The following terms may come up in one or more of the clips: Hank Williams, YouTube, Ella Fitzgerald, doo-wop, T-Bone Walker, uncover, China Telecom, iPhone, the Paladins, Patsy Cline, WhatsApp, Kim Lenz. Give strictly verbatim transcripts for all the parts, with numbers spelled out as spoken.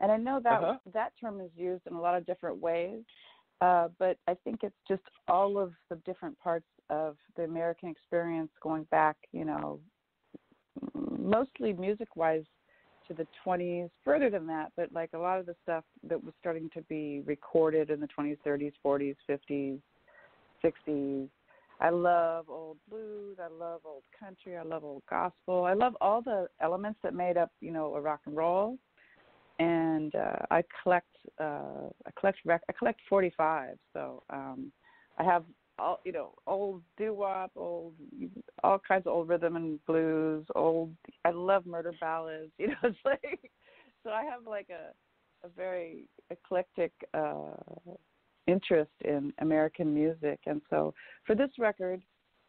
And I know that uh-huh. that term is used in a lot of different ways, uh, but I think it's just all of the different parts of the American experience going back, you know, mostly music-wise to the twenties, further than that, but like a lot of the stuff that was starting to be recorded in the twenties, thirties, forties, fifties, sixties. I love old blues. I love old country. I love old gospel. I love all the elements that made up, you know, a rock and roll. And uh, I collect, uh, I collect, rec- I collect forty-five. So um, I have all, you know, old doo-wop, old, all kinds of old rhythm and blues. Old, I love murder ballads. You know, it's like, so I have like a, a very eclectic Uh, interest in American music. And so for this record,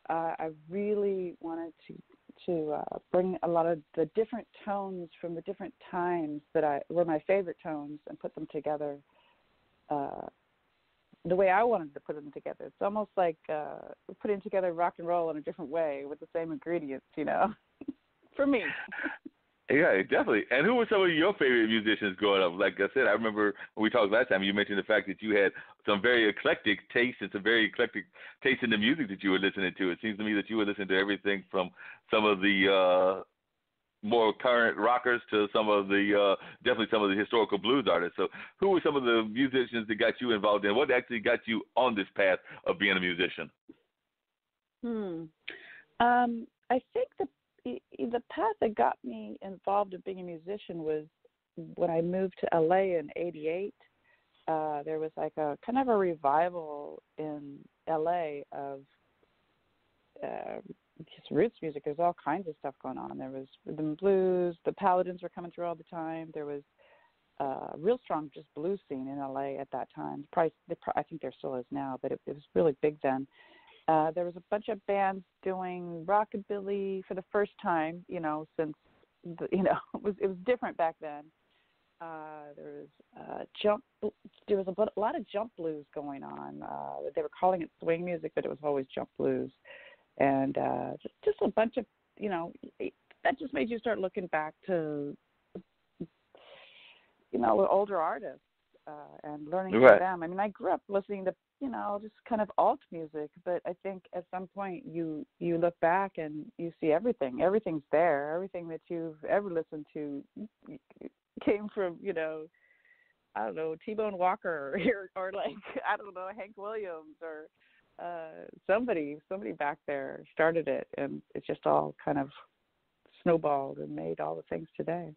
uh, I really wanted to to uh, bring a lot of the different tones from the different times that I were my favorite tones and put them together uh, the way I wanted to put them together. It's almost like uh, putting together rock and roll in a different way with the same ingredients, you know, for me. Yeah, definitely. And who were some of your favorite musicians growing up? Like I said, I remember when we talked last time, you mentioned the fact that you had some very eclectic taste and some very eclectic taste in the music that you were listening to. It seems to me that you were listening to everything from some of the uh, more current rockers to some of the, uh, definitely some of the historical blues artists. So who were some of the musicians that got you involved in? What actually got you on this path of being a musician? Hmm. Um, I think the The path that got me involved in being a musician was when I moved to L A in eighty-eight. Uh, there was like a kind of a revival in L A of uh, just roots music. There's all kinds of stuff going on. There was rhythm blues. The Paladins were coming through all the time. There was a uh, real strong just blues scene in L A at that time. Probably, I think there still is now, but it, it was really big then. Uh, there was a bunch of bands doing rockabilly for the first time, you know, since, the, you know, it was it was different back then. Uh, there was uh, jump, there was a lot of jump blues going on. Uh, they were calling it swing music, but it was always jump blues, and uh, just, just a bunch of, you know, that just made you start looking back to, you know, older artists. Uh, and learning right. from them. I mean, I grew up listening to, you know, just kind of alt music, but I think at some point you, you look back and you see everything. Everything's there. Everything that you've ever listened to came from, you know, I don't know, T-Bone Walker or, or like, I don't know, Hank Williams or uh, somebody, somebody back there started it, and it just all kind of snowballed and made all the things today.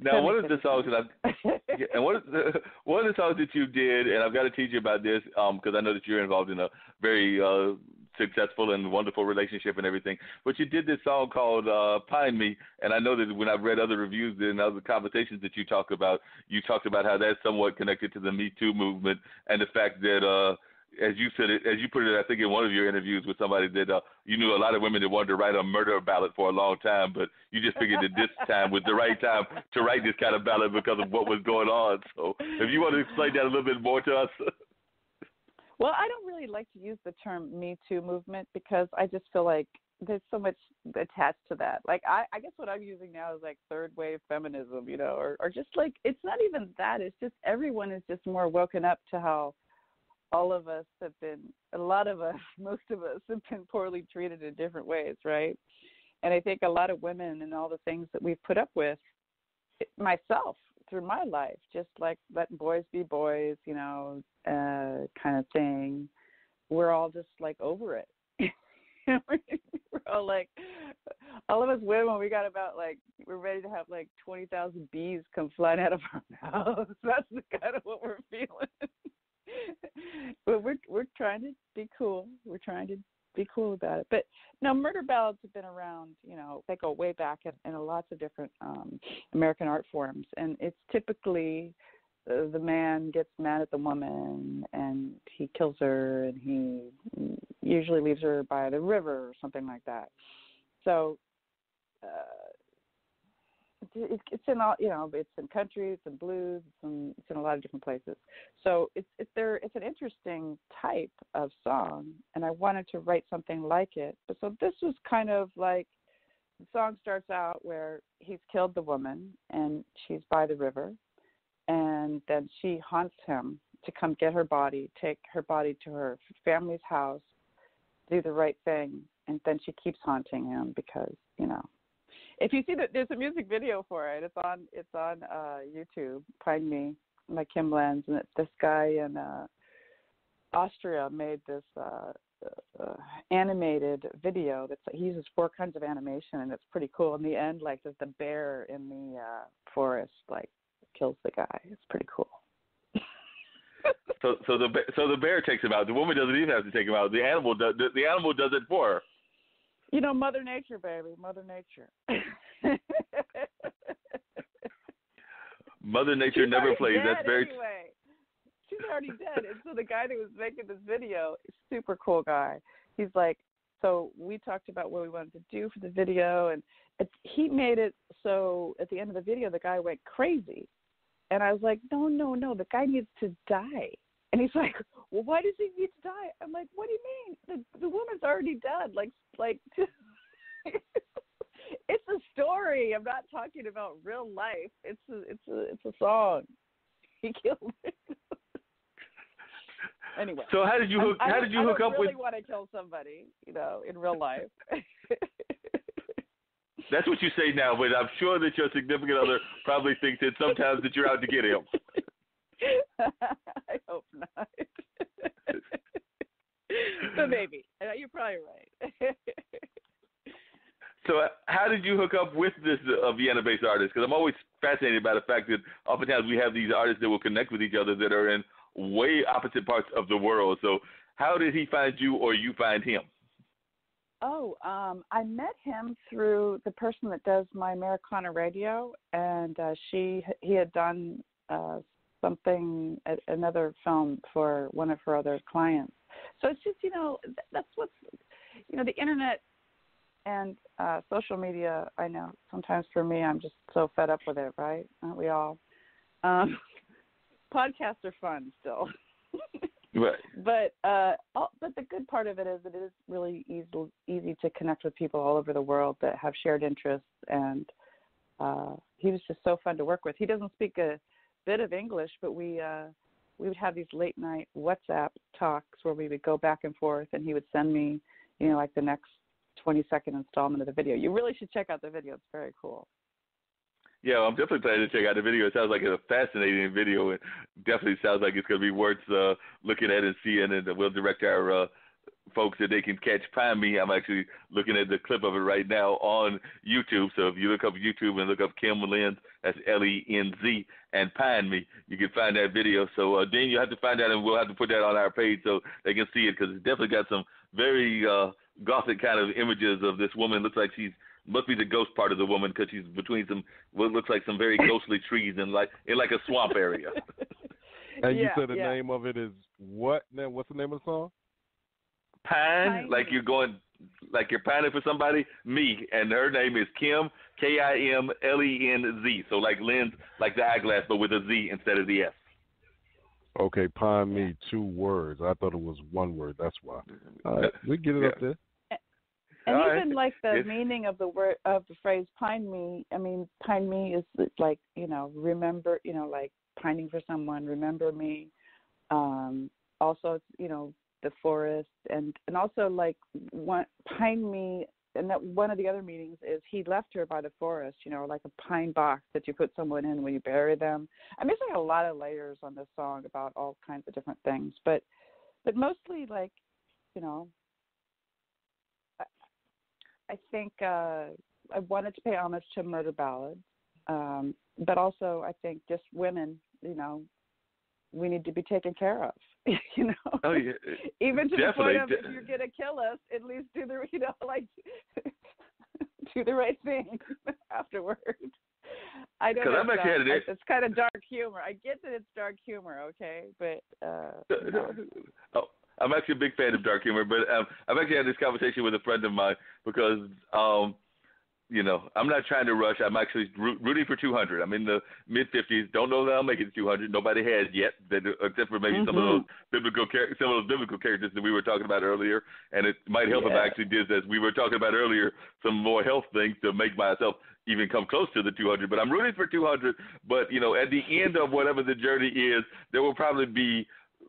Now, one of the songs that I yeah, and one of the one of the songs that you did, and I've got to teach you about this because um, I know that you're involved in a very uh, successful and wonderful relationship and everything. But you did this song called uh, "Pine Me," and I know that when I've read other reviews and other conversations that you talk about, you talked about how that's somewhat connected to the Me Too movement and the fact that, uh, as you said it, as you put it, I think in one of your interviews with somebody that uh, you knew a lot of women that wanted to write a murder ballad for a long time, but you just figured that this time was the right time to write this kind of ballad because of what was going on. So if you want to explain that a little bit more to us. Well, I don't really like to use the term Me Too movement because I just feel like there's so much attached to that. Like, I, I guess what I'm using now is like third wave feminism, you know, or, or just like, it's not even that. It's just everyone is just more woken up to how all of us have been, a lot of us, most of us have been poorly treated in different ways, right? And I think a lot of women and all the things that we've put up with, myself, through my life, just like letting boys be boys, you know, uh, kind of thing, we're all just like over it. We're all like, all of us women, we got about like, we're ready to have like twenty thousand bees come flying out of our mouths. That's the kind of what we're feeling. But we're we're trying to be cool. We're trying to be cool about it. But now, murder ballads have been around. You know, they go way back in, in lots of different um, American art forms, and it's typically uh, the man gets mad at the woman, and he kills her, and he usually leaves her by the river or something like that. So uh, it, it's in all, you know, it's in country, it's in blues, it's in, it's in a lot of different places. So it's it's there. It's an interesting type of song, and I wanted to write something like it. But so this was kind of like the song starts out where he's killed the woman and she's by the river, and then she haunts him to come get her body, take her body to her family's house, do the right thing, and then she keeps haunting him because, you know. If you see that, there's a music video for it. It's on it's on uh, YouTube. Find me, by Kim Lenz, and it, this guy in uh, Austria made this uh, uh, animated video. That's he uses four kinds of animation, and it's pretty cool. In the end, like there's the bear in the uh, forest, like kills the guy. It's pretty cool. so so the so the bear takes him out. The woman doesn't even have to take him out. The animal does. The, the animal does it for her. You know, Mother Nature, baby, Mother Nature. Mother Nature never plays. That's very. Anyway. She's already dead. And so the guy that was making this video, super cool guy. He's like, so we talked about what we wanted to do for the video, and it, he made it so at the end of the video, the guy went crazy, and I was like, no, no, no, the guy needs to die. And he's like, well, why does he need to die? I'm like, what do you mean? The, the woman's already dead. Like, like, it's a story. I'm not talking about real life. It's a, it's a, it's a song. He killed it. Anyway. So how did you hook? I, how did you I hook up really with? I really want to kill somebody, you know, in real life. That's what you say now, but I'm sure that your significant other probably thinks that sometimes that you're out to get him. I hope not. So maybe. You're probably right. So how did you hook up with this uh, Vienna-based artist? Because I'm always fascinated by the fact that oftentimes we have these artists that will connect with each other that are in way opposite parts of the world. So how did he find you or you find him? Oh, um, I met him through the person that does my Americana radio, and uh, she he had done uh, something, another film for one of her other clients. So it's just, you know, that's what's, you know, the internet and uh, social media, I know, sometimes for me, I'm just so fed up with it, right? Aren't we all? Um, podcasts are fun still. Right. But, uh, all, but the good part of it is it is really easy, easy to connect with people all over the world that have shared interests, and uh, he was just so fun to work with. He doesn't speak a bit of English, but we uh, we would have these late night WhatsApp talks where we would go back and forth, and he would send me, you know, like the next twenty second installment of the video. You really should check out the video; it's very cool. Yeah, well, I'm definitely planning to check out the video. It sounds like it's a fascinating video, and definitely sounds like it's going to be worth uh, looking at and seeing. And we'll direct our uh, folks that they can catch. Find me. I'm actually looking at the clip of it right now on YouTube. So if you look up YouTube and look up Kim Lenz, that's L E N Z, and find me, you can find that video. So uh, then you'll have to find out, and we'll have to put that on our page so they can see it, because it's definitely got some very uh, gothic kind of images of this woman. Looks like she's must be the ghost part of the woman, because she's between some what looks like some very ghostly trees and like in like a swamp area. And yeah, you said the yeah. name of it is what? Now, what's the name of the song? Pine, Pine, like you're going, like you're pining for somebody. Me, and her name is Kim, K I M L E N Z. So like lens, like the eyeglass, but with a Z instead of the S. Okay, Pine Me, two words. I thought it was one word. That's why. All right, we get it yeah. up there. And all even right. like the it's, meaning of the word of the phrase "pine me," I mean, "pine me" is like, you know, remember, you know, like pining for someone, remember me. Um, also, you know, the forest, and, and also like one, pine me, and that one of the other meanings is he left her by the forest, you know, like a pine box that you put someone in when you bury them. I mean, it's like a lot of layers on this song about all kinds of different things, but but mostly like, you know. I think uh, I wanted to pay homage to murder ballads, um, but also I think just women, you know, we need to be taken care of, you know. Oh, yeah. Even to Definitely. the point of if you're gonna kill us, at least do the, you know, like do the right thing afterward. I don't know. That, it. It's kind of dark humor. I get that it's dark humor, okay, but. Uh, no. Oh. I'm actually a big fan of dark humor, but um, I've actually had this conversation with a friend of mine because um, you know, I'm not trying to rush. I'm actually rooting for two hundred. I'm in the mid fifties. Don't know that I'll make it to two hundred. Nobody has yet, except for maybe mm-hmm. some of those biblical some of those biblical characters that we were talking about earlier. And it might help yeah. if I actually did, as we were talking about earlier, some more health things to make myself even come close to the two hundred. But I'm rooting for two hundred. But, you know, at the end of whatever the journey is, there will probably be,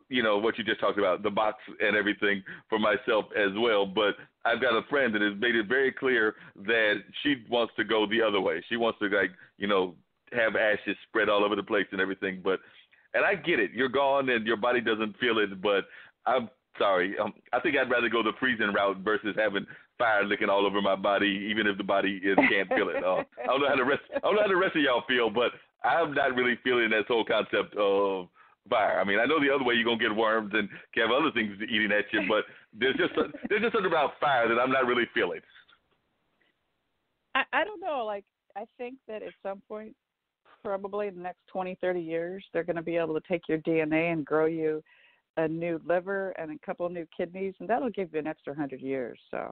you know, what you just talked about, the box and everything for myself as well. But I've got a friend that has made it very clear that she wants to go the other way. She wants to, like, you know, have ashes spread all over the place and everything. But, and I get it. You're gone and your body doesn't feel it, but I'm sorry. Um, I think I'd rather go the freezing route versus having fire licking all over my body, even if the body is, can't feel it. Uh, I don't know how the rest, I don't know how the rest of y'all feel, but I'm not really feeling this whole concept of fire. I mean, I know the other way you're going to get worms and have other things eating at you, but there's just a, there's just something about fire that I'm not really feeling. I, I don't know. Like, I think that at some point, probably in the next twenty, thirty years, they're going to be able to take your D N A and grow you a new liver and a couple of new kidneys, and that'll give you an extra one hundred years. So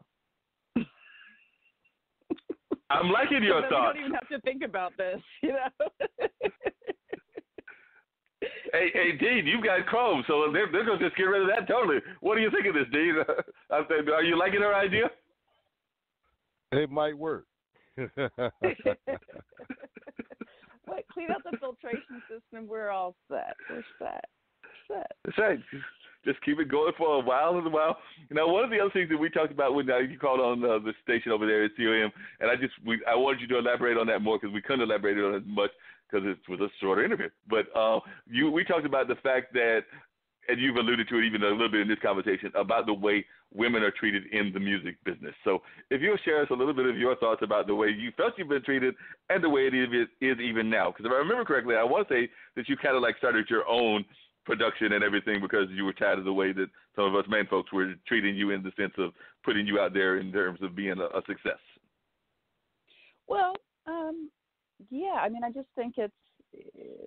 I'm liking your so thoughts. You don't even have to think about this, you know? Hey, hey, Dean, you've got Chrome, so they're, they're going to just get rid of that totally. What do you think of this, Dean? Are you liking her idea? It might work. Wait, clean out the filtration system. We're all set. We're set. We're set. That's right. Just keep it going for a while and a while. Now, one of the other things that we talked about when uh, you called on uh, the station over there at C O M, and I just we, I wanted you to elaborate on that more because we couldn't elaborate on it as much because it was a shorter interview. But uh, you, we talked about the fact that, and you've alluded to it even a little bit in this conversation, about the way women are treated in the music business. So if you'll share us a little bit of your thoughts about the way you felt you've been treated and the way it is, is even now. Because if I remember correctly, I want to say that you kind of like started your own production and everything because you were tired of the way that some of us man folks were treating you in the sense of putting you out there in terms of being a, a success. Well, um, yeah, I mean, I just think it's,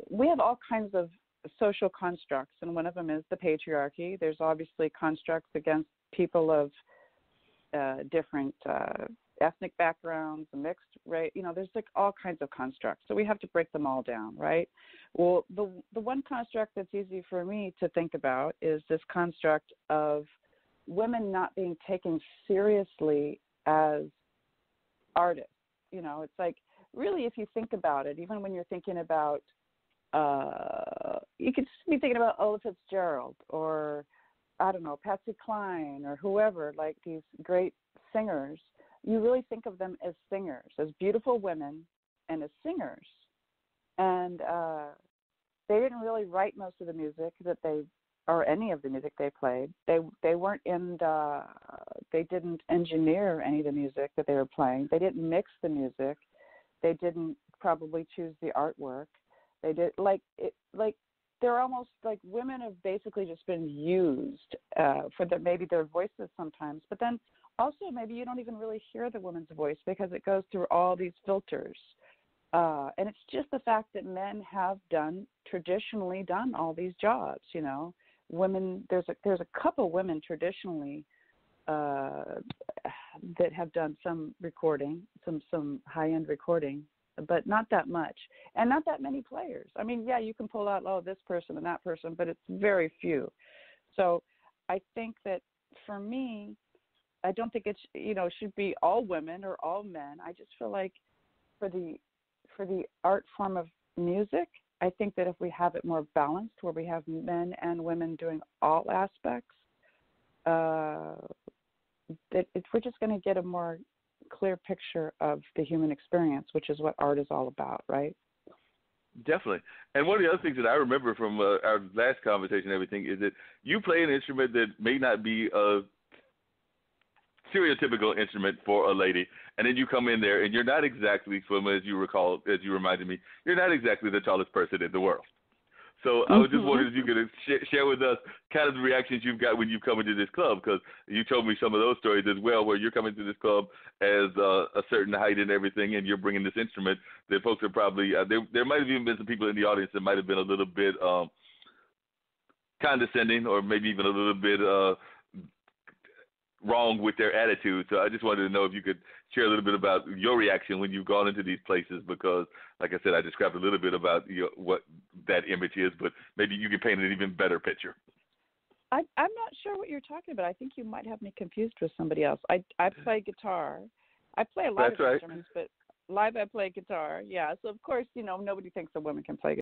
we have all kinds of social constructs, and one of them is the patriarchy. There's obviously constructs against people of uh, different uh, ethnic backgrounds, mixed race. You know, there's like all kinds of constructs. So we have to break them all down, right? Well, the the one construct that's easy for me to think about is this construct of women not being taken seriously as artists. You know, it's like, really, if you think about it, even when you're thinking about, uh, you could just be thinking about Ella Fitzgerald or, I don't know, Patsy Cline or whoever, like these great singers, you really think of them as singers, as beautiful women and as singers. And uh, they didn't really write most of the music that they, or any of the music they played. They they weren't in the, they didn't engineer any of the music that they were playing. They didn't mix the music. They didn't probably choose the artwork. They did like it, like they're almost like women have basically just been used uh, for their, maybe their voices sometimes. But then also maybe you don't even really hear the woman's voice because it goes through all these filters. Uh, and it's just the fact that men have done traditionally done all these jobs. You know, women there's a, there's a couple women traditionally Uh, that have done some recording, some some high-end recording, but not that much. And not that many players. I mean, yeah, you can pull out, oh, this person and that person, but it's very few. So I think that for me, I don't think it sh- you know, should be all women or all men. I just feel like for the for the art form of music, I think that if we have it more balanced, where we have men and women doing all aspects, uh, that if we're just going to get a more clear picture of the human experience, which is what art is all about, right? Definitely. And one of the other things that I remember from uh, our last conversation and everything is that you play an instrument that may not be a stereotypical instrument for a lady, and then you come in there and you're not exactly, from as you recall, as you reminded me, you're not exactly the tallest person in the world. So I was just wondering if you could sh- share with us kind of the reactions you've got when you come into this club, because you told me some of those stories as well, where you're coming to this club as uh, a certain height and everything, and you're bringing this instrument that folks are probably uh, – there, there might have even been some people in the audience that might have been a little bit um, condescending or maybe even a little bit uh, wrong with their attitude. So I just wanted to know if you could share a little bit about your reaction when you've gone into these places, because, like I said, I described a little bit about you know, what that image is, but maybe you could paint an even better picture. I, I'm not sure what you're talking about. I think you might have me confused with somebody else. I, I play guitar. I play a lot That's of right. instruments, but live I play guitar. Yeah, so of course, you know, nobody thinks a woman can play guitar.